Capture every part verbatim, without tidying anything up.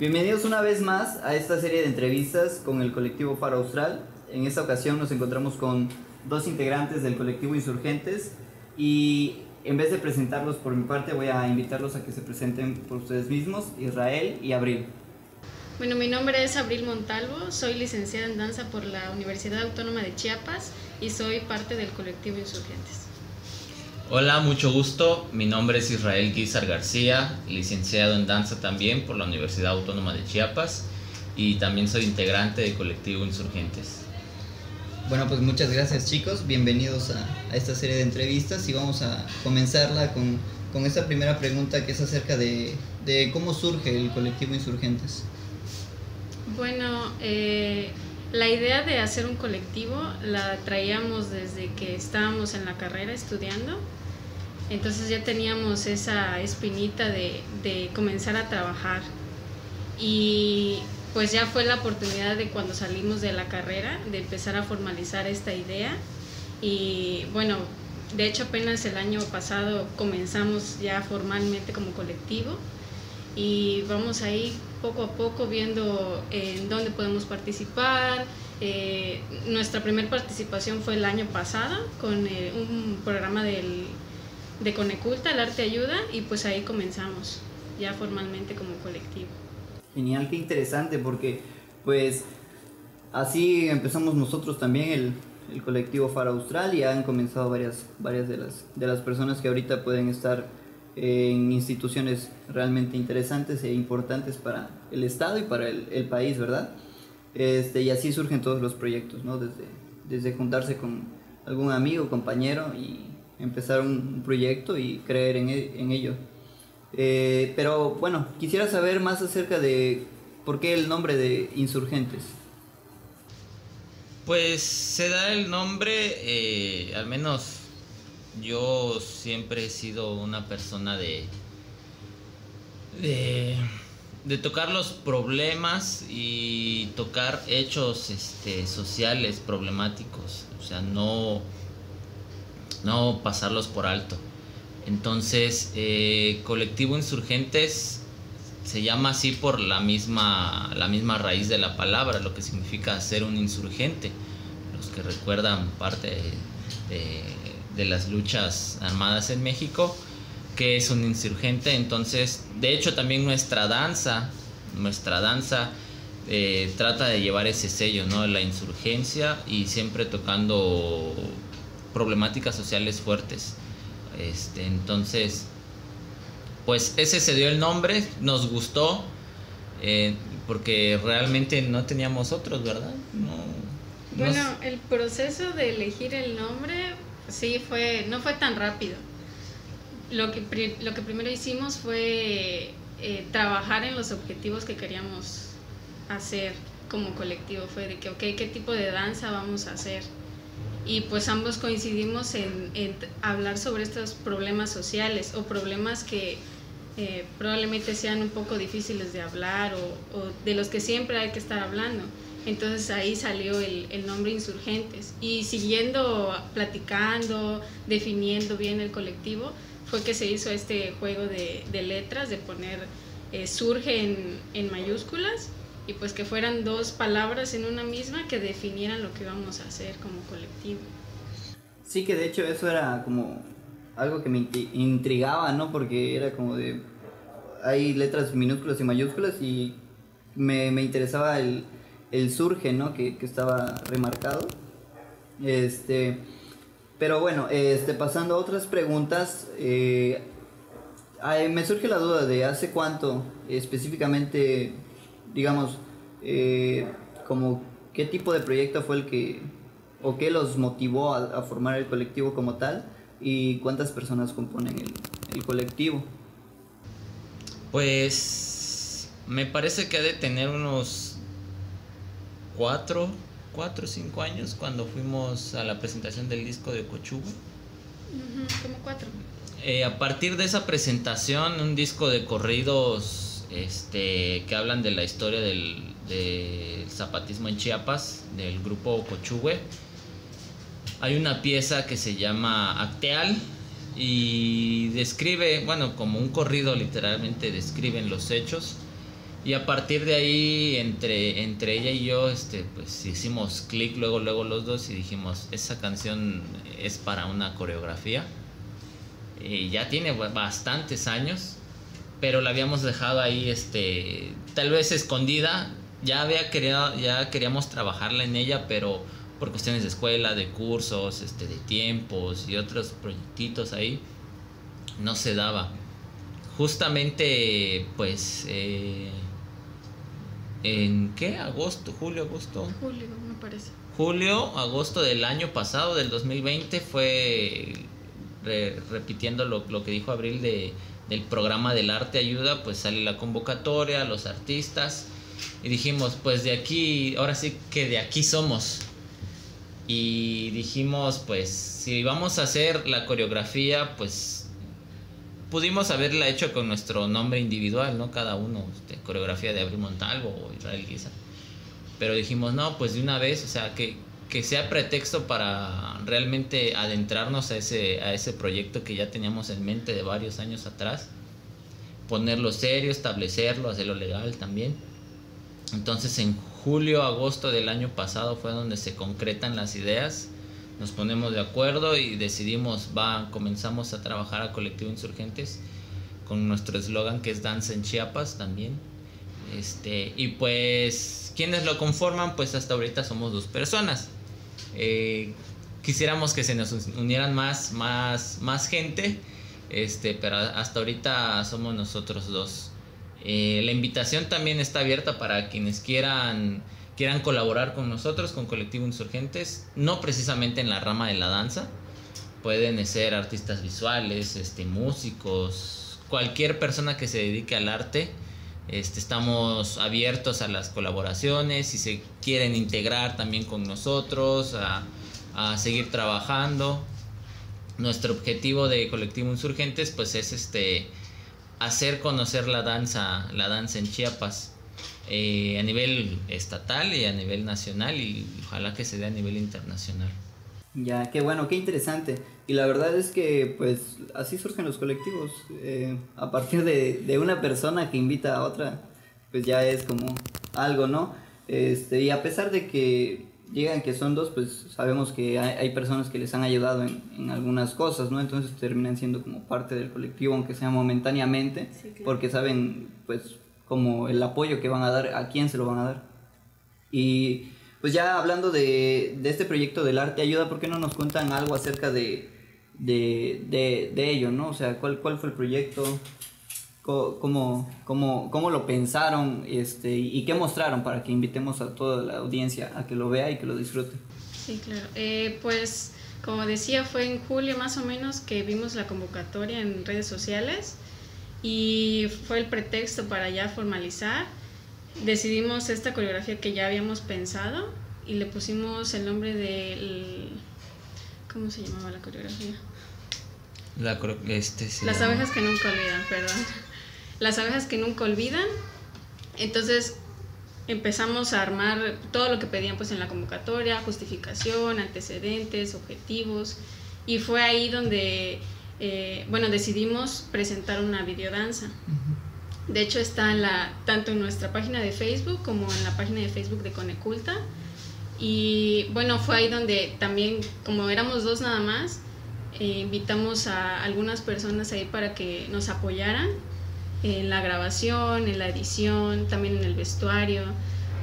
Bienvenidos una vez más a esta serie de entrevistas con el colectivo Faro Austral. En esta ocasión nos encontramos con dos integrantes del colectivo Insurgentes y en vez de presentarlos por mi parte voy a invitarlos a que se presenten por ustedes mismos, Israel y Abril. Bueno, mi nombre es Abril Montalvo, soy licenciada en danza por la Universidad Autónoma de Chiapas y soy parte del colectivo Insurgentes. Hola, mucho gusto. Mi nombre es Israel Guizar García, licenciado en danza también por la Universidad Autónoma de Chiapas y también soy integrante del colectivo Insurgentes. Bueno, pues muchas gracias chicos, bienvenidos a, a esta serie de entrevistas y vamos a comenzarla con, con esta primera pregunta que es acerca de, de cómo surge el colectivo Insurgentes. Bueno, eh, la idea de hacer un colectivo la traíamos desde que estábamos en la carrera estudiando. Entonces ya teníamos esa espinita de, de comenzar a trabajar y pues ya fue la oportunidad de cuando salimos de la carrera de empezar a formalizar esta idea y bueno, de hecho apenas el año pasado comenzamos ya formalmente como colectivo y vamos ahí poco a poco viendo en dónde podemos participar. Eh, nuestra primera participación fue el año pasado con eh, un programa del de Coneculta, el arte ayuda, y pues ahí comenzamos ya formalmente como colectivo. Genial, qué interesante, porque pues así empezamos nosotros también el, el colectivo Faro Austral y han comenzado varias, varias de, las, de las personas que ahorita pueden estar en instituciones realmente interesantes e importantes para el Estado y para el, el país, ¿verdad? Este, y así surgen todos los proyectos, ¿no? Desde, desde juntarse con algún amigo, compañero y empezar un, un proyecto y creer en, en ello. Eh, pero bueno, quisiera saber más acerca de por qué el nombre de Insurgentes. Pues se da el nombre, eh, al menos yo siempre he sido una persona de, de de tocar los problemas y tocar hechos este, sociales problemáticos, o sea, no, no pasarlos por alto. Entonces, eh, colectivo Insurgentes se llama así por la misma, la misma raíz de la palabra, lo que significa ser un insurgente. Los que recuerdan parte de, de de las luchas armadas en México, que es un insurgente. Entonces, de hecho también nuestra danza, nuestra danza eh, trata de llevar ese sello, ¿no? La insurgencia y siempre tocando problemáticas sociales fuertes. Este, entonces, pues ese se dio el nombre, nos gustó, eh, porque realmente no teníamos otros, ¿verdad? No, bueno, nos... el proceso de elegir el nombre... Sí, fue, no fue tan rápido. Lo que, pri, lo que primero hicimos fue eh, trabajar en los objetivos que queríamos hacer como colectivo. Fue de que, ok, ¿qué tipo de danza vamos a hacer? Y pues ambos coincidimos en, en hablar sobre estos problemas sociales o problemas que eh, probablemente sean un poco difíciles de hablar o, o de los que siempre hay que estar hablando. Entonces ahí salió el, el nombre Insurgentes y siguiendo platicando, definiendo bien el colectivo, fue que se hizo este juego de, de letras, de poner eh, surge en, en mayúsculas y pues que fueran dos palabras en una misma que definieran lo que íbamos a hacer como colectivo. Sí, que de hecho eso era como algo que me intrigaba, ¿no? Porque era como de, hay letras minúsculas y mayúsculas y me, me interesaba el... el surge, ¿no? Que, que estaba remarcado. Este, pero bueno, este, pasando a otras preguntas, eh, me surge la duda de hace cuánto específicamente, digamos, eh, como qué tipo de proyecto fue el que, o qué los motivó a, a formar el colectivo como tal, y cuántas personas componen el, el colectivo. Pues me parece que ha de tener unos cuatro o cinco años cuando fuimos a la presentación del disco de Kochugo. Como cuatro. Eh, a partir de esa presentación, un disco de corridos este, que hablan de la historia del, del zapatismo en Chiapas, del grupo Kochugo. Hay una pieza que se llama Acteal y describe, bueno, como un corrido literalmente describen los hechos Y a partir de ahí, entre, entre ella y yo, este, pues hicimos clic luego, luego los dos y dijimos, esa canción es para una coreografía. Y ya tiene bastantes años, pero la habíamos dejado ahí, este, tal vez escondida. Ya había querido, ya queríamos trabajarla en ella, pero por cuestiones de escuela, de cursos, este, de tiempos y otros proyectitos ahí, no se daba. Justamente, pues... Eh, ¿En qué? ¿Agosto? ¿Julio? ¿Agosto? Julio, me parece. Julio, agosto del año pasado, del dos mil veinte, fue, re, repitiendo lo, lo que dijo Abril de, del programa del Arte Ayuda, pues sale la convocatoria, los artistas, y dijimos, pues de aquí, ahora sí que de aquí somos. Y dijimos, pues, si vamos a hacer la coreografía, pues... Pudimos haberla hecho con nuestro nombre individual, ¿no? Cada uno, este, coreografía de Abril Montalvo o Israel Guizar. Pero dijimos, no, pues de una vez, o sea, que, que sea pretexto para realmente adentrarnos a ese, a ese proyecto que ya teníamos en mente de varios años atrás. Ponerlo serio, establecerlo, hacerlo legal también. Entonces, en julio, agosto del año pasado fue donde se concretan las ideas. Nos ponemos de acuerdo y decidimos, va, comenzamos a trabajar a Colectivo Insurgentes con nuestro eslogan que es Danza en Chiapas también. Este, y pues, ¿quiénes lo conforman? Pues hasta ahorita somos dos personas. Eh, quisiéramos que se nos unieran más, más, más gente, este, pero hasta ahorita somos nosotros dos. Eh, la invitación también está abierta para quienes quieran... quieran colaborar con nosotros, con Colectivo Insurgentes, no precisamente en la rama de la danza, pueden ser artistas visuales, este, músicos, cualquier persona que se dedique al arte. Este, estamos abiertos a las colaboraciones, si se quieren integrar también con nosotros, a, a seguir trabajando. Nuestro objetivo de Colectivo Insurgentes, pues, es este, hacer conocer la danza, la danza en Chiapas. Eh, a nivel estatal y a nivel nacional, y ojalá que se dé a nivel internacional. Ya, qué bueno, qué interesante. Y la verdad es que pues así surgen los colectivos, eh, a partir de, de una persona que invita a otra, pues ya es como algo, ¿no? Este, y a pesar de que digan que son dos, pues sabemos que hay, hay personas que les han ayudado en, en algunas cosas, ¿no? Entonces terminan siendo como parte del colectivo, aunque sea momentáneamente, sí, claro. Porque saben, pues, como el apoyo que van a dar, a quién se lo van a dar. Y pues ya hablando de, de este proyecto del Arte Ayuda, ¿por qué no nos cuentan algo acerca de, de, de, de ello, ¿no? O sea, ¿cuál, cuál fue el proyecto? ¿Cómo, cómo, cómo lo pensaron, este, y qué mostraron para que invitemos a toda la audiencia a que lo vea y que lo disfrute? Sí, claro. Eh, pues como decía, fue en julio más o menos que vimos la convocatoria en redes sociales. Y fue el pretexto para ya formalizar. Decidimos esta coreografía que ya habíamos pensado y le pusimos el nombre del... ¿Cómo se llamaba la coreografía? La este, sí, Las llama. abejas que nunca olvidan, perdón. Las abejas que nunca olvidan. Entonces empezamos a armar todo lo que pedían, pues, en la convocatoria, justificación, antecedentes, objetivos. Y fue ahí donde... Eh, bueno, decidimos presentar una videodanza. De hecho, está en la, tanto en nuestra página de Facebook como en la página de Facebook de Coneculta. Y bueno, fue ahí donde también, como éramos dos nada más, eh, invitamos a algunas personas ahí para que nos apoyaran en la grabación, en la edición, también en el vestuario.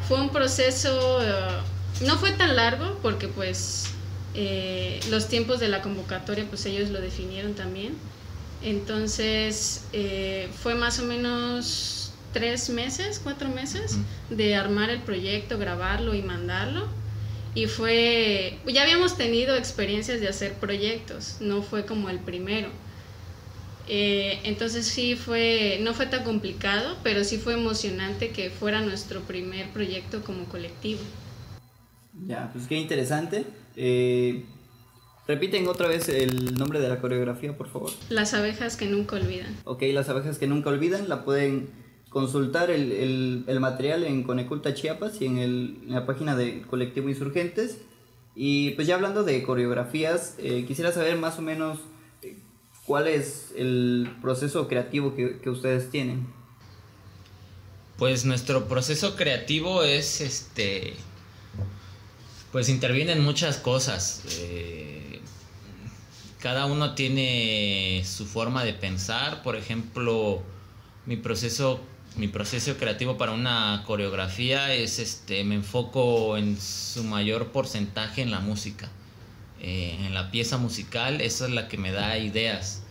Fue un proceso, eh, no fue tan largo porque pues... Eh, los tiempos de la convocatoria pues ellos lo definieron también, entonces eh, fue más o menos tres meses, cuatro meses de armar el proyecto, grabarlo y mandarlo. Y fue, ya habíamos tenido experiencias de hacer proyectos, no fue como el primero, eh, entonces sí fue, no fue tan complicado, pero sí fue emocionante que fuera nuestro primer proyecto como colectivo. Ya, pues qué interesante. Eh, repiten otra vez el nombre de la coreografía, por favor. Las abejas que nunca olvidan. Ok, las abejas que nunca olvidan. La pueden consultar el, el, el material en Coneculta Chiapas y en, el, en la página del Colectivo Insurgentes. Y pues ya hablando de coreografías, eh, quisiera saber más o menos eh, cuál es el proceso creativo que, que ustedes tienen. pues nuestro proceso creativo es, este, pues intervienen muchas cosas. Eh, cada uno tiene su forma de pensar. Por ejemplo, mi proceso, mi proceso creativo para una coreografía es, este, me enfoco en su mayor porcentaje en la música. Eh, en la pieza musical, esa es la que me da ideas,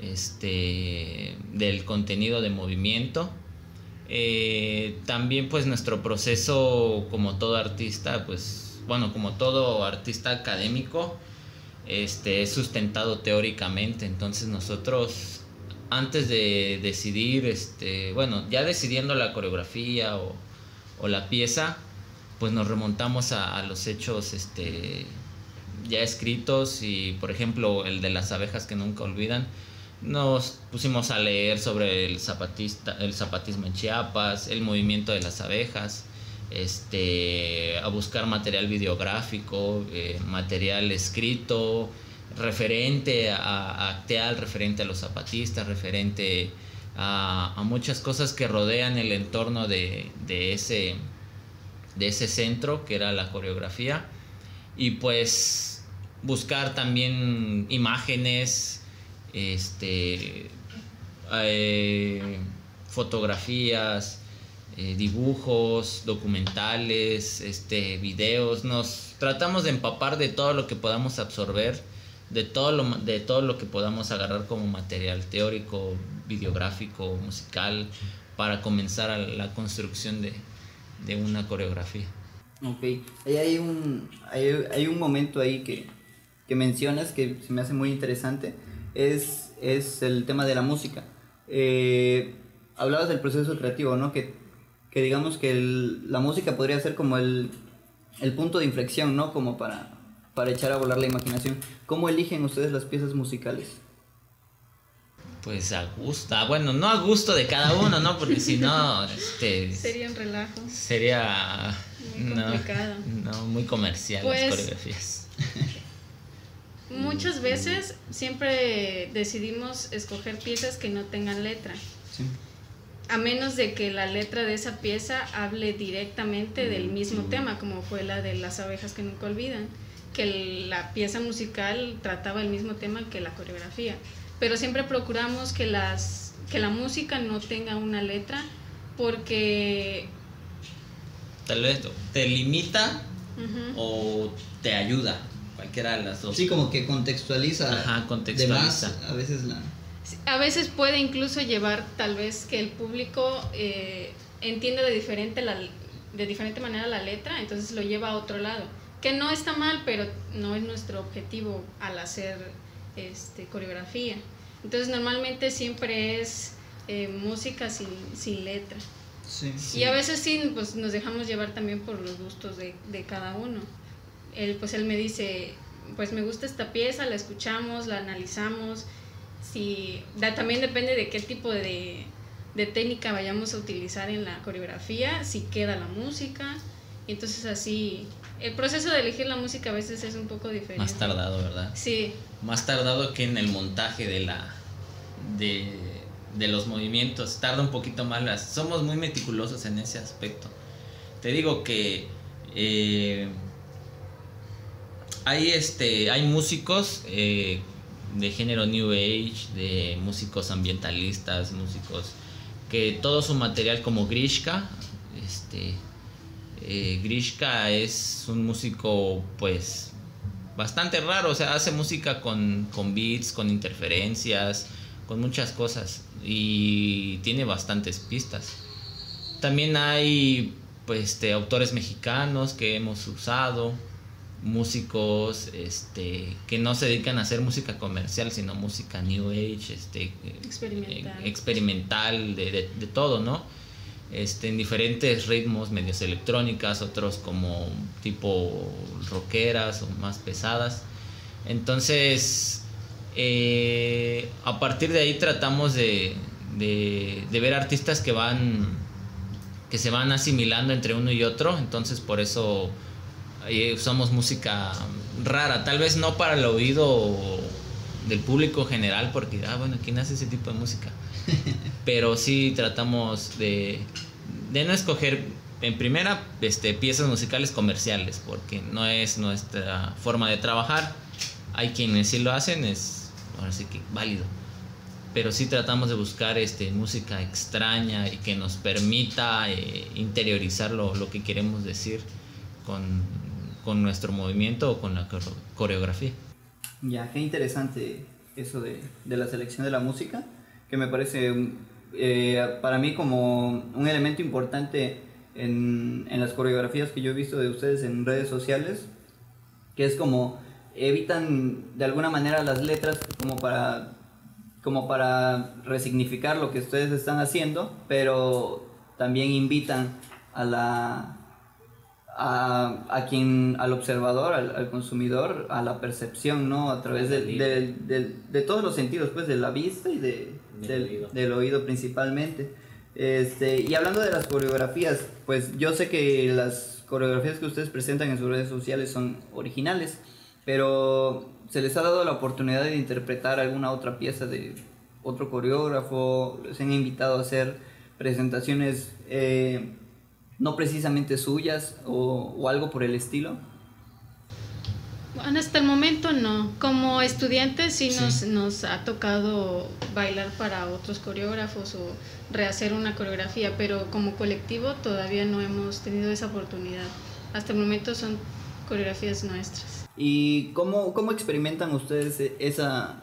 este, del contenido de movimiento. Eh, también pues nuestro proceso, como todo artista, pues bueno, como todo artista académico, este, es sustentado teóricamente. Entonces nosotros, antes de decidir, este, bueno, ya decidiendo la coreografía o, o la pieza, pues nos remontamos a, a los hechos, este, ya escritos. Y por ejemplo el de Las abejas que nunca olvidan, nos pusimos a leer sobre el zapatista, el zapatismo en Chiapas, el movimiento de las abejas, este, a buscar material videográfico, eh, material escrito, referente a, a Acteal, referente a los zapatistas, referente a, a muchas cosas que rodean el entorno de, de, ese, de ese centro que era la coreografía. Y pues buscar también imágenes, este, eh, fotografías, eh, dibujos, documentales, este, videos. Nos tratamos de empapar de todo lo que podamos absorber, de todo lo, de todo lo que podamos agarrar como material teórico, videográfico, musical, para comenzar a la construcción de, de una coreografía. Ok, ahí hay un, hay, hay un momento ahí que, que mencionas que se me hace muy interesante. Es, es el tema de la música. Eh, hablabas del proceso creativo, ¿no? Que, que digamos que el, la música podría ser como el, el punto de inflexión, ¿no? Como para, para echar a volar la imaginación. ¿Cómo eligen ustedes las piezas musicales? Pues a gusto, bueno, no a gusto de cada uno, ¿no? Porque si no, este... sería un relajo. Sería... muy complicado. No, no, muy comercial pues, las coreografías. Muchas veces siempre decidimos escoger piezas que no tengan letra, sí, a menos de que la letra de esa pieza hable directamente del mismo tema, como fue la de Las abejas que nunca olvidan, que la pieza musical trataba el mismo tema que la coreografía, pero siempre procuramos que, las, que la música no tenga una letra, porque... tal vez te limita, uh-huh, o te ayuda. Cualquiera de las dos. Sí, como que contextualiza. Ajá, contextualiza. De más, a veces la... a veces puede incluso llevar, tal vez, que el público eh, entienda de diferente, la, de diferente manera la letra, entonces lo lleva a otro lado. Que no está mal, pero no es nuestro objetivo al hacer este, coreografía. Entonces, normalmente siempre es eh, música sin, sin letra. Sí, sí. Y a veces sí, pues nos dejamos llevar también por los gustos de, de cada uno. Él, pues él me dice, pues me gusta esta pieza, la escuchamos, la analizamos. Si, da, también depende de qué tipo de, de técnica vayamos a utilizar en la coreografía, si queda la música. Y entonces así, el proceso de elegir la música a veces es un poco diferente. Más tardado, ¿verdad? Sí. Más tardado que en el montaje de, la, de, de los movimientos, tarda un poquito más. Las, somos muy meticulosos en ese aspecto. Te digo que... Eh, Hay, este, hay músicos eh, de género New Age, de músicos ambientalistas, músicos que todo su material, como Grishka, este, eh, Grishka es un músico pues bastante raro, o sea, hace música con, con beats, con interferencias, con muchas cosas, y tiene bastantes pistas. También hay pues, este, autores mexicanos que hemos usado, músicos este que no se dedican a hacer música comercial, sino música New Age, este experimental, experimental de, de, de todo, ¿no? Este, en diferentes ritmos, medios electrónicas, otros como tipo rockeras o más pesadas. Entonces, eh, a partir de ahí tratamos de, de, de ver artistas que van, que se van asimilando entre uno y otro. Entonces, por eso usamos música rara, tal vez no para el oído del público general, porque, ah, bueno, ¿quién hace ese tipo de música? Pero sí tratamos de, de no escoger en primera este, piezas musicales comerciales, porque no es nuestra forma de trabajar. Hay quienes sí lo hacen, es ahora sí que válido, pero sí tratamos de buscar este, música extraña y que nos permita eh, interiorizar lo, lo que queremos decir con, con nuestro movimiento o con la coreografía. Ya, qué interesante eso de, de la selección de la música, que me parece eh, para mí como un elemento importante en, en las coreografías que yo he visto de ustedes en redes sociales, que es como evitan de alguna manera las letras como para... como para resignificar lo que ustedes están haciendo, pero también invitan a la a, a quien, al observador, al, al consumidor, a la percepción, ¿no? A través de, de, de, de todos los sentidos, pues, de la vista y de, del, oído. del oído principalmente. Este, y hablando de las coreografías, pues yo sé que las coreografías que ustedes presentan en sus redes sociales son originales, pero ¿se les ha dado la oportunidad de interpretar alguna otra pieza de otro coreógrafo? ¿Les han invitado a hacer presentaciones eh, no precisamente suyas o, o algo por el estilo? Bueno, hasta el momento no. Como estudiantes sí nos, sí. nos ha tocado bailar para otros coreógrafos o rehacer una coreografía, pero como colectivo todavía no hemos tenido esa oportunidad. Hasta el momento son coreografías nuestras. ¿Y cómo, cómo experimentan ustedes esa,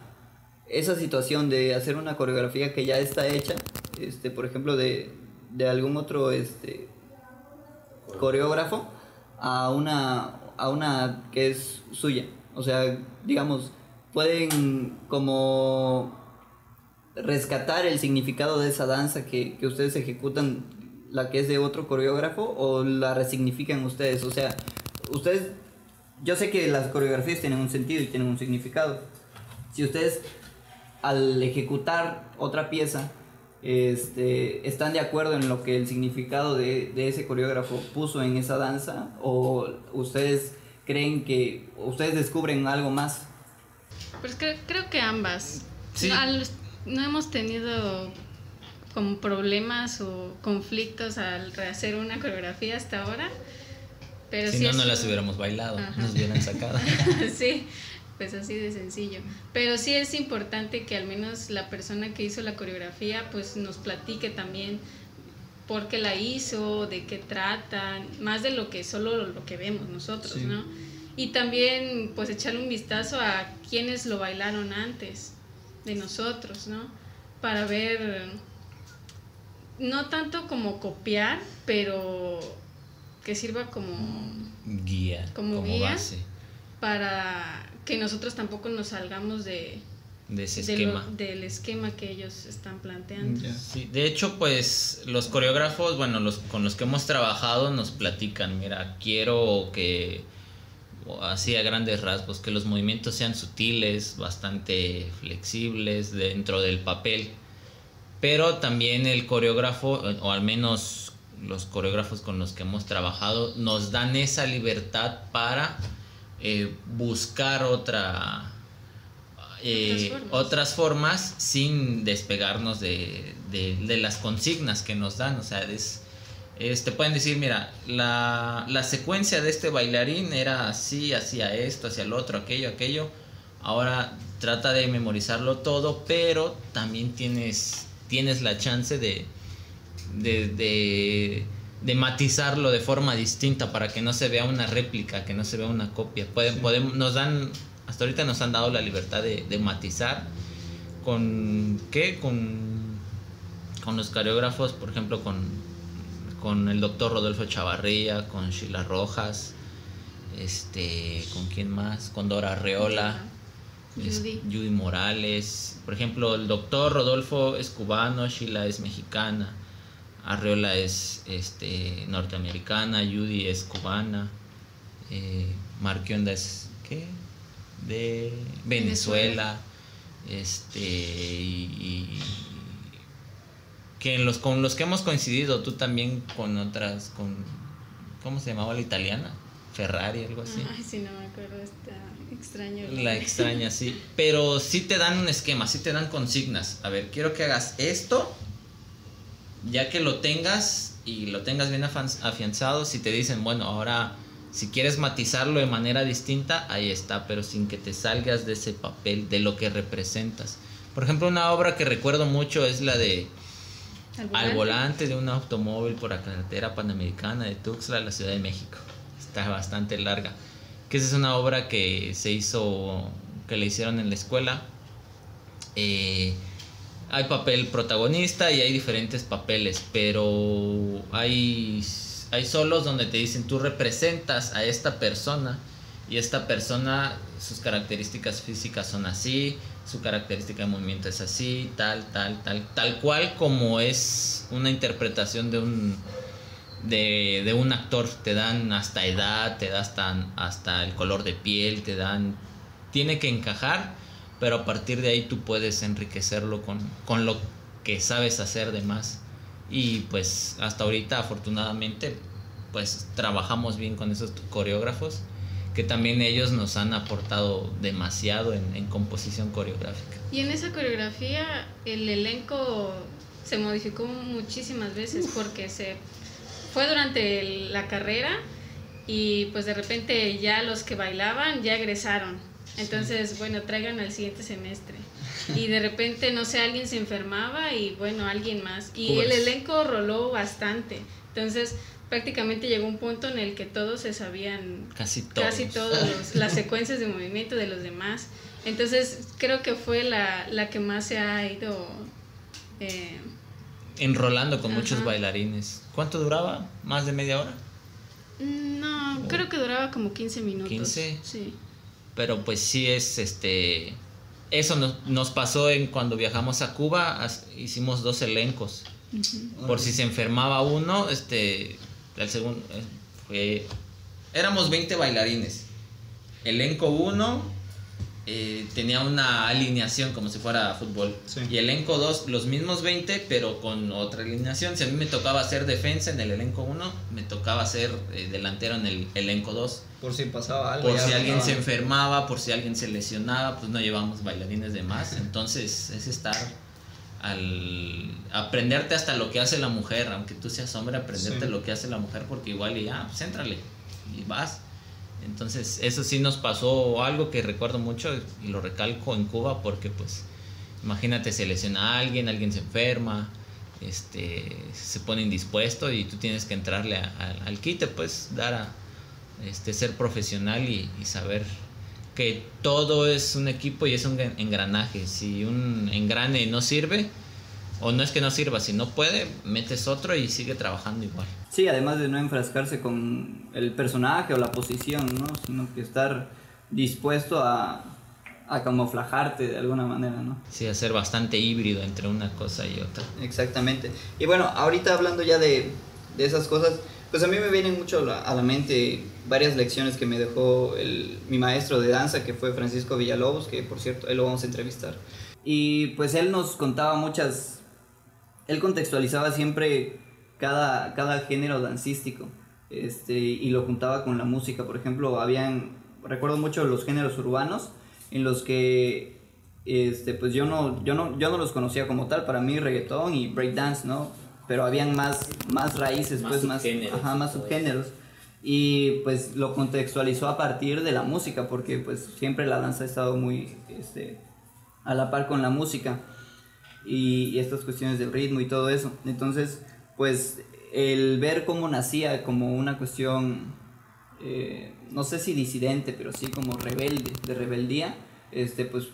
esa situación de hacer una coreografía que ya está hecha, este, por ejemplo, de, de algún otro este, coreógrafo a una, a una que es suya? O sea, digamos, ¿pueden como rescatar el significado de esa danza que, que ustedes ejecutan, la que es de otro coreógrafo, o la resignifican ustedes? O sea, ustedes... Yo sé que las coreografías tienen un sentido y tienen un significado. Si ustedes al ejecutar otra pieza este, están de acuerdo en lo que el significado de, de ese coreógrafo puso en esa danza, o ustedes creen que ustedes descubren algo más. Pues creo, creo que ambas. ¿Sí? No, no hemos tenido como problemas o conflictos al rehacer una coreografía hasta ahora. Pero si sí no, no las hubiéramos bailado, ajá, nos hubieran sacado. Sí, pues así de sencillo. Pero sí es importante que al menos la persona que hizo la coreografía pues nos platique también por qué la hizo, de qué trata, más de lo que solo lo que vemos nosotros, sí, ¿no? Y también pues echarle un vistazo a quienes lo bailaron antes de nosotros, ¿no? Para ver, no tanto como copiar, pero que sirva como guía, como, como guía base, para que nosotros tampoco nos salgamos de, de ese de esquema. Lo, del esquema que ellos están planteando. Yeah. Sí, de hecho, pues los coreógrafos, bueno, los con los que hemos trabajado nos platican, mira, quiero que, así a grandes rasgos, que los movimientos sean sutiles, bastante flexibles dentro del papel, pero también el coreógrafo, o al menos los coreógrafos con los que hemos trabajado, nos dan esa libertad para eh, buscar otra, eh, otras, formas. otras formas sin despegarnos de, de, de las consignas que nos dan. O sea, es, es, te pueden decir, mira, la, la secuencia de este bailarín era así, hacia esto, hacia el otro, aquello, aquello. Ahora trata de memorizarlo todo, pero también tienes, tienes la chance de... De, de, de matizarlo de forma distinta para que no se vea una réplica, que no se vea una copia. Pueden, sí. podemos, nos dan, hasta ahorita nos han dado la libertad de, de matizar con qué, con, con los coreógrafos, por ejemplo, con, con el doctor Rodolfo Chavarría, con Sheila Rojas, este, con quién más, con Dora Arreola. Judy. Judy Morales, por ejemplo. El doctor Rodolfo es cubano, Sheila es mexicana, Arreola es este, norteamericana, Judy es cubana, eh, Marquionda es ¿qué? de Venezuela, Venezuela. Este, y, y que en los, con los que hemos coincidido, tú también con otras, con, ¿cómo se llamaba la italiana? Ferrari, algo así. Ay, sí, no me acuerdo, está extraño. La extraña, sí, pero sí te dan un esquema, sí te dan consignas. A ver, quiero que hagas esto. Ya que lo tengas, y lo tengas bien afianzado, si te dicen, bueno, ahora si quieres matizarlo de manera distinta, ahí está, pero sin que te salgas de ese papel, de lo que representas. Por ejemplo, una obra que recuerdo mucho es la de Al volante, Al volante de un automóvil por la carretera panamericana de Tuxtla a la Ciudad de México. Está bastante larga. Que esa es una obra que se hizo, que le hicieron en la escuela. Eh, hay papel protagonista y hay diferentes papeles, pero hay, hay solos donde te dicen tú representas a esta persona y esta persona, sus características físicas son así, su característica de movimiento es así, tal, tal, tal, tal cual como es una interpretación de un... De, de un actor. Te dan hasta edad, te dan hasta, hasta el color de piel, te dan, tiene que encajar, pero a partir de ahí tú puedes enriquecerlo con, con lo que sabes hacer de más. Y pues hasta ahorita afortunadamente pues trabajamos bien con esos coreógrafos, que también ellos nos han aportado demasiado en, en composición coreográfica. Y en esa coreografía el elenco se modificó muchísimas veces. Uf. Porque se... fue durante la carrera y pues de repente ya los que bailaban ya egresaron. Entonces, bueno, traigan al siguiente semestre. Y de repente, no sé, alguien se enfermaba y bueno, alguien más. Y pues el elenco roló bastante. Entonces, prácticamente llegó un punto en el que todos se sabían casi todos, casi todos los, las secuencias de movimiento de los demás. Entonces, creo que fue la, la que más se ha ido... Eh, enrolando con, ajá, muchos bailarines. ¿Cuánto duraba? ¿Más de media hora? No, oh, creo que duraba como quince minutos. ¿quince? Sí. Pero pues sí es, este... Eso nos, nos pasó en cuando viajamos a Cuba, as, hicimos dos elencos. Uh-huh. Por si se enfermaba uno, este... El segundo... Eh, fue, éramos veinte bailarines. Elenco uno... Eh, tenía una alineación como si fuera fútbol, sí. Y elenco dos, los mismos veinte, pero con otra alineación. Si a mí me tocaba hacer defensa en el elenco uno, me tocaba hacer eh, delantero en el elenco dos, por si pasaba algo, por si alguien estaba... se enfermaba, por si alguien se lesionaba, pues no llevamos bailarines de más. Entonces es estar al aprenderte hasta lo que hace la mujer, aunque tú seas hombre, aprenderte, sí, lo que hace la mujer, porque igual y ya, ah, pues éntrale y vas. Entonces eso sí nos pasó algo que recuerdo mucho y lo recalco en Cuba, porque pues imagínate, se lesiona a alguien, alguien se enferma, este, se pone indispuesto y tú tienes que entrarle a, a, al quite, pues dar a este, ser profesional y, y saber que todo es un equipo y es un engranaje. Si un engrane no sirve, o no es que no sirva, si no puede, metes otro y sigue trabajando igual. Sí, además de no enfrascarse con el personaje o la posición, ¿no? Sino que estar dispuesto a, a camuflajarte de alguna manera, ¿no? Sí, a ser bastante híbrido entre una cosa y otra. Exactamente. Y bueno, ahorita hablando ya de, de esas cosas, pues a mí me vienen mucho a la mente varias lecciones que me dejó el, mi maestro de danza, que fue Francisco Villalobos, que por cierto, él lo vamos a entrevistar. Y pues él nos contaba muchas... Él contextualizaba siempre cada, cada género dancístico, este, y lo juntaba con la música. Por ejemplo, habían, recuerdo mucho los géneros urbanos, en los que este, pues yo, no, yo, no, yo no los conocía como tal. Para mí reggaetón y breakdance, ¿no? Pero habían más, más raíces, más, pues, más, ajá, más subgéneros. Y pues lo contextualizó a partir de la música, porque pues siempre la danza ha estado muy este, a la par con la música. Y, y estas cuestiones del ritmo y todo eso. Entonces, pues, el ver cómo nacía como una cuestión, eh, no sé si disidente, pero sí como rebelde, de rebeldía, este, pues,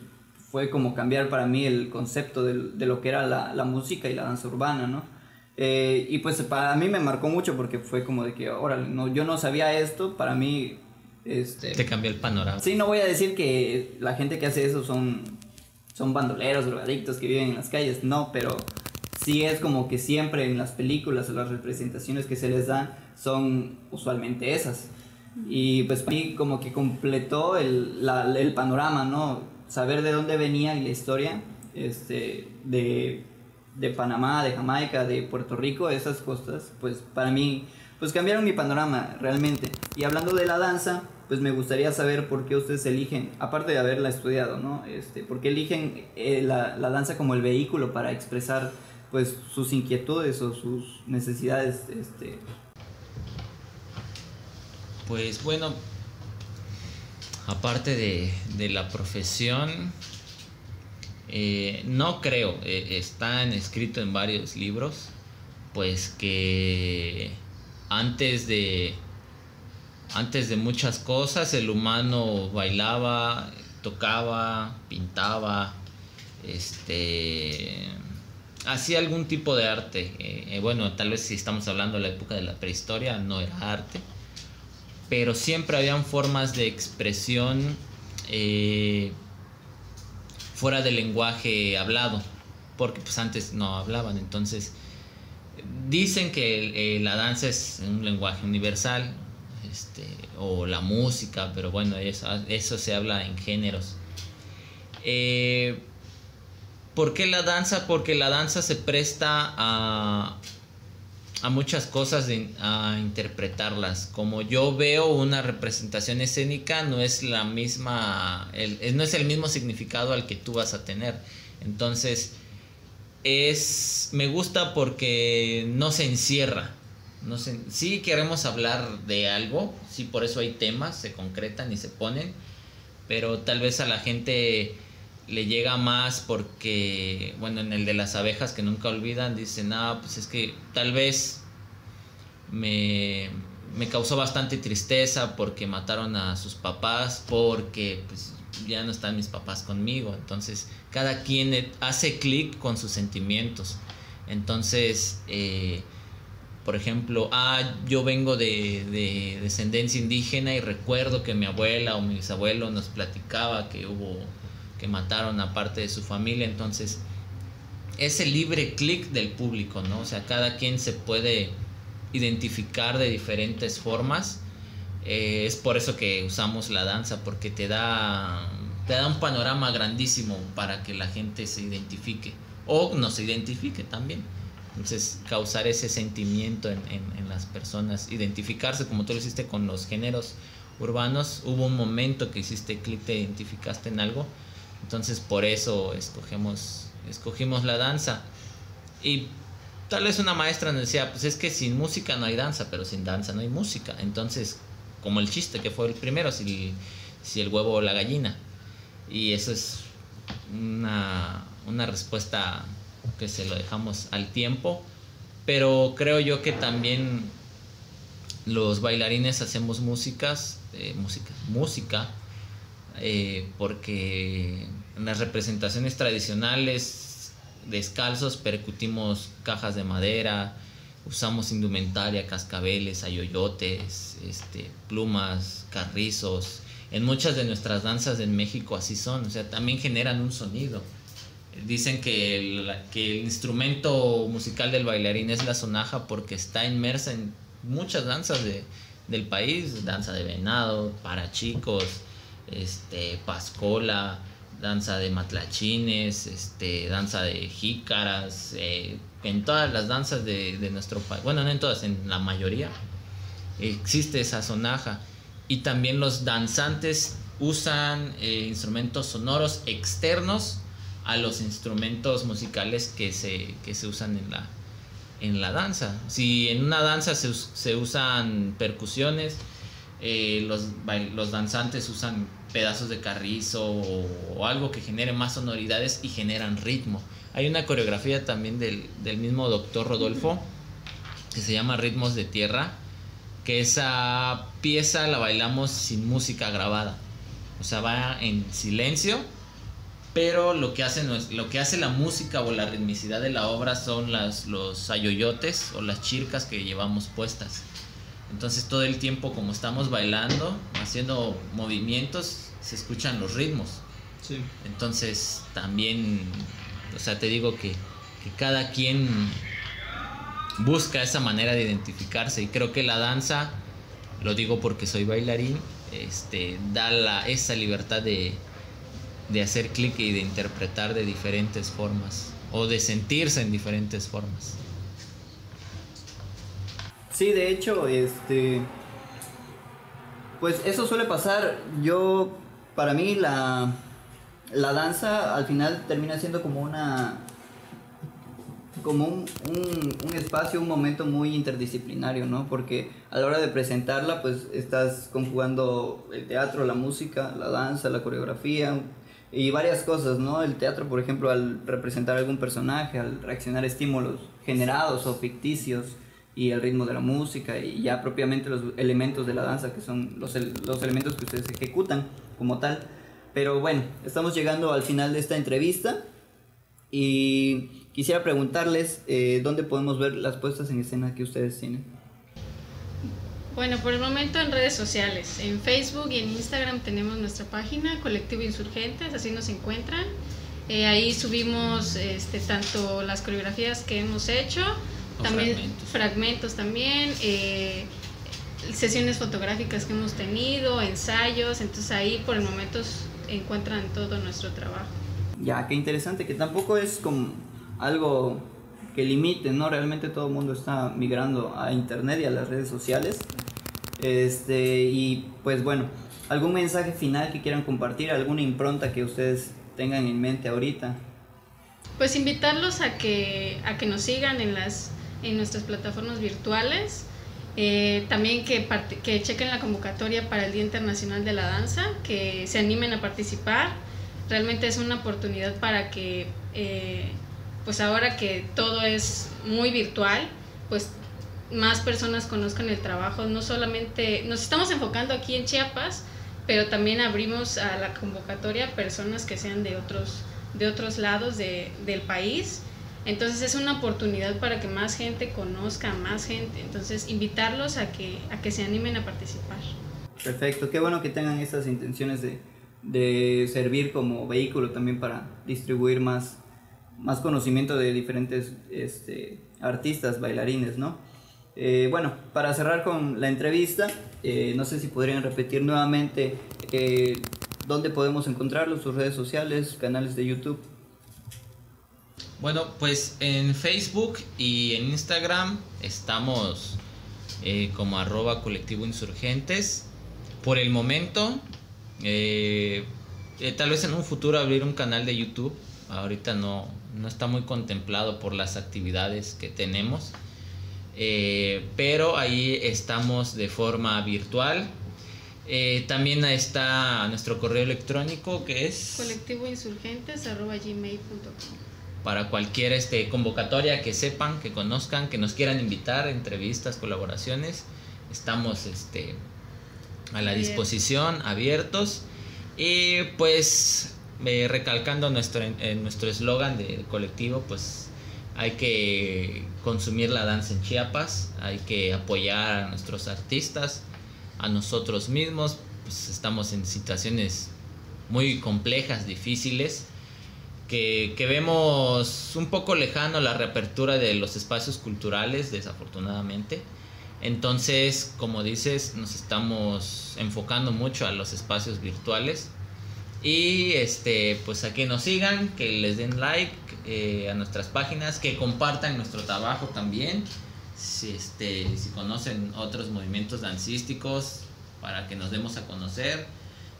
fue como cambiar para mí el concepto de, de lo que era la, la música y la danza urbana, ¿no? Eh, y pues, para mí me marcó mucho, porque fue como de que, órale, no, yo no sabía esto, para mí... Este, te cambió el panorama. Sí, no voy a decir que la gente que hace eso son... son bandoleros, drogadictos que viven en las calles, no, pero sí es como que siempre en las películas o las representaciones que se les dan son usualmente esas. Y pues para mí como que completó el, la, el panorama, ¿no? Saber de dónde venía y la historia este, de, de Panamá, de Jamaica, de Puerto Rico, esas cosas, pues para mí, pues cambiaron mi panorama realmente. Y hablando de la danza, pues me gustaría saber por qué ustedes eligen, aparte de haberla estudiado, ¿no? Este, ¿por qué eligen eh, la, la danza como el vehículo para expresar, pues sus inquietudes o sus necesidades. Este. Pues bueno, aparte de, de la profesión, eh, no creo, eh, están escritos en varios libros, pues que antes de, antes de muchas cosas el humano bailaba, tocaba, pintaba, este, hacía algún tipo de arte. Eh, eh, bueno, tal vez si estamos hablando de la época de la prehistoria, no era arte, pero siempre habían formas de expresión eh, fuera del lenguaje hablado, porque pues antes no hablaban. Entonces dicen que eh, la danza es un lenguaje universal, este, o la música, pero bueno, eso, eso se habla en géneros. Eh, ¿Por qué la danza? Porque la danza se presta a... a muchas cosas, de, a interpretarlas. Como yo veo una representación escénica, no es la misma, el, no es el mismo significado al que tú vas a tener. Entonces es, me gusta porque no se encierra. No se, sí queremos hablar de algo, sí, por eso hay temas, se concretan y se ponen, pero tal vez a la gente le llega más porque, bueno, en el de las abejas que nunca olvidan, dicen, ah, pues es que tal vez me, me causó bastante tristeza porque mataron a sus papás, porque pues ya no están mis papás conmigo. Entonces cada quien hace clic con sus sentimientos. Entonces, eh, por ejemplo, ah, yo vengo de, de descendencia indígena y recuerdo que mi abuela o mi bisabuelo nos platicaba que hubo... que mataron a parte de su familia. Entonces es el libre clic del público, ¿no? O sea, cada quien se puede identificar de diferentes formas. Eh, es por eso que usamos la danza, porque te da, te da un panorama grandísimo para que la gente se identifique o no se identifique también. Entonces causar ese sentimiento en, en, en las personas, identificarse, como tú lo hiciste con los géneros urbanos, hubo un momento que hiciste clic, te identificaste en algo. Entonces por eso escogemos, escogimos la danza. Y tal vez una maestra nos decía, pues es que sin música no hay danza, pero sin danza no hay música. Entonces, como el chiste que fue el primero, si, si el huevo o la gallina. Y eso es una, una respuesta que se lo dejamos al tiempo. Pero creo yo que también los bailarines hacemos músicas, eh, música, música. Eh, porque en las representaciones tradicionales, descalzos, percutimos cajas de madera, usamos indumentaria, cascabeles, ayoyotes, este, plumas, carrizos. En muchas de nuestras danzas en México así son, o sea, también generan un sonido. Dicen que el, que el instrumento musical del bailarín es la sonaja porque está inmersa en muchas danzas de, del país, danza de venado, para chicos, este, pascola, danza de matlachines, este, danza de jícaras, eh, en todas las danzas de, de nuestro país, bueno, no en todas, en la mayoría existe esa sonaja. Y también los danzantes usan eh, instrumentos sonoros externos a los instrumentos musicales que se, que se usan en la, en la danza. Si en una danza se, se usan percusiones, Eh, los, los danzantes usan pedazos de carrizo o, o algo que genere más sonoridades y generan ritmo. Hay una coreografía también del, del mismo doctor Rodolfo que se llama Ritmos de Tierra, que esa pieza la bailamos sin música grabada, o sea, va en silencio, pero lo que hace, lo que hace la música o la ritmicidad de la obra son las, los ayoyotes o las chircas que llevamos puestas. Entonces todo el tiempo, como estamos bailando, haciendo movimientos, se escuchan los ritmos. Sí. Entonces también, o sea, te digo que, que cada quien busca esa manera de identificarse. Y creo que la danza, lo digo porque soy bailarín, este, da la, esa libertad de, de hacer clic y de interpretar de diferentes formas, o de sentirse en diferentes formas. Sí, de hecho, este, pues eso suele pasar. Yo, para mí, la, la danza al final termina siendo como una, como un, un, un espacio, un momento muy interdisciplinario, ¿no? Porque a la hora de presentarla, pues estás conjugando el teatro, la música, la danza, la coreografía y varias cosas, ¿no? El teatro, por ejemplo, al representar algún personaje, al reaccionar a estímulos generados o ficticios, y el ritmo de la música, y ya propiamente los elementos de la danza, que son los, los elementos que ustedes ejecutan como tal. Pero bueno, estamos llegando al final de esta entrevista y quisiera preguntarles eh, dónde podemos ver las puestas en escena que ustedes tienen. Bueno, por el momento en redes sociales, en Facebook y en Instagram tenemos nuestra página Colectivo Insurgentes, así nos encuentran. Eh, ahí subimos este, tanto las coreografías que hemos hecho, también fragmentos. fragmentos también, eh, sesiones fotográficas que hemos tenido, ensayos. Entonces ahí por el momento encuentran todo nuestro trabajo. Ya, qué interesante, que tampoco es como algo que limite, ¿no? Realmente todo el mundo está migrando a internet y a las redes sociales. Este, y pues bueno, ¿algún mensaje final que quieran compartir? ¿Alguna impronta que ustedes tengan en mente ahorita? Pues invitarlos a que, a que nos sigan en las en nuestras plataformas virtuales, eh, también que, que chequen la convocatoria para el Día Internacional de la Danza, que se animen a participar. Realmente es una oportunidad para que, eh, pues ahora que todo es muy virtual, pues más personas conozcan el trabajo. No solamente nos estamos enfocando aquí en Chiapas, pero también abrimos a la convocatoria a personas que sean de otros, de otros lados de, del país. Entonces es una oportunidad para que más gente conozca, más gente. Entonces invitarlos a que, a que se animen a participar. Perfecto, qué bueno que tengan estas intenciones de, de servir como vehículo también para distribuir más, más conocimiento de diferentes este, artistas, bailarines, ¿no? Eh, bueno, para cerrar con la entrevista, eh, no sé si podrían repetir nuevamente eh, dónde podemos encontrarlos, sus redes sociales, canales de YouTube. Bueno, pues en Facebook y en Instagram estamos eh, como arroba Colectivo Insurgentes. Por el momento, eh, eh, tal vez en un futuro abrir un canal de YouTube. Ahorita no, no está muy contemplado por las actividades que tenemos. Eh, pero ahí estamos de forma virtual. Eh, también está nuestro correo electrónico, que es colectivoinsurgentes arroba gmail punto com. Para cualquier este, convocatoria que sepan, que conozcan, que nos quieran invitar, entrevistas, colaboraciones, estamos este, a la disposición, abiertos. Y pues eh, recalcando nuestro eh, nuestro eslogan del colectivo, pues hay que consumir la danza en Chiapas, hay que apoyar a nuestros artistas, a nosotros mismos, pues estamos en situaciones muy complejas, difíciles, Que, que vemos un poco lejano la reapertura de los espacios culturales, desafortunadamente. Entonces, como dices, nos estamos enfocando mucho a los espacios virtuales. Y este, pues a que nos sigan, que les den like eh, a nuestras páginas, que compartan nuestro trabajo también. Si, este, si conocen otros movimientos dancísticos, para que nos demos a conocer.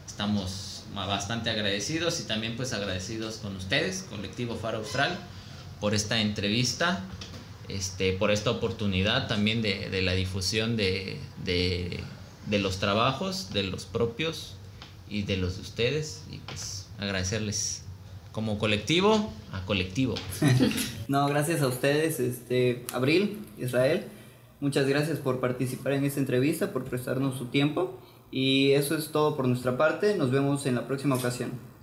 Estamos bastante agradecidos, y también pues agradecidos con ustedes, Colectivo Faro Austral, por esta entrevista, este, por esta oportunidad también de, de la difusión de, de, de los trabajos, de los propios y de los de ustedes, y pues agradecerles como colectivo a colectivo. No, gracias a ustedes, este, Abril, Israel, muchas gracias por participar en esta entrevista, por prestarnos su tiempo. Y eso es todo por nuestra parte, nos vemos en la próxima ocasión.